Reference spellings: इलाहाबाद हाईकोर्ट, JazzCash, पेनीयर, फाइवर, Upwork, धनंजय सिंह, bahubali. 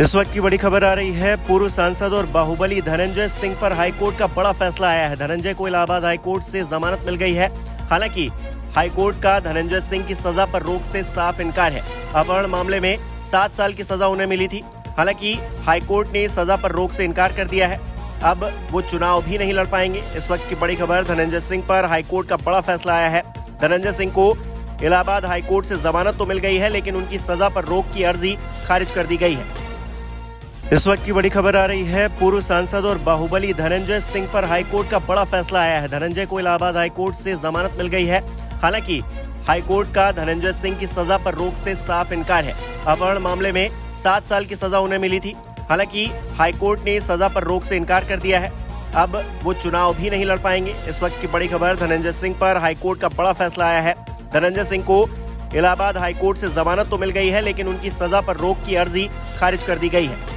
इस वक्त की बड़ी खबर आ रही है। पूर्व सांसद और बाहुबली धनंजय सिंह पर हाईकोर्ट का बड़ा फैसला आया है। धनंजय को इलाहाबाद हाईकोर्ट से जमानत मिल गई है। हालांकि हाईकोर्ट का धनंजय सिंह की सजा पर रोक से साफ इनकार है। अपहरण मामले में 7 साल की सजा उन्हें मिली थी। हालांकि हाईकोर्ट ने सजा पर रोक से इनकार कर दिया है। अब वो चुनाव भी नहीं लड़ पाएंगे। इस वक्त की बड़ी खबर, धनंजय सिंह पर हाईकोर्ट का बड़ा फैसला आया है। धनंजय सिंह को इलाहाबाद हाईकोर्ट से जमानत तो मिल गई है, लेकिन उनकी सजा पर रोक की अर्जी खारिज कर दी गई है। इस वक्त की बड़ी खबर आ रही है। पूर्व सांसद और बाहुबली धनंजय सिंह पर हाईकोर्ट का बड़ा फैसला आया है। धनंजय को इलाहाबाद हाईकोर्ट से जमानत मिल गई है। हालांकि हाईकोर्ट का धनंजय सिंह की सजा पर रोक से साफ इनकार है। अपहरण मामले में 7 साल की सजा उन्हें मिली थी। हालांकि हाईकोर्ट ने सजा पर रोक से इनकार कर दिया है। अब वो चुनाव भी नहीं लड़ पाएंगे। इस वक्त की बड़ी खबर, धनंजय सिंह पर हाईकोर्ट का बड़ा फैसला आया है। धनंजय सिंह को इलाहाबाद हाईकोर्ट से जमानत तो मिल गई है, लेकिन उनकी सजा पर रोक की अर्जी खारिज कर दी गई है।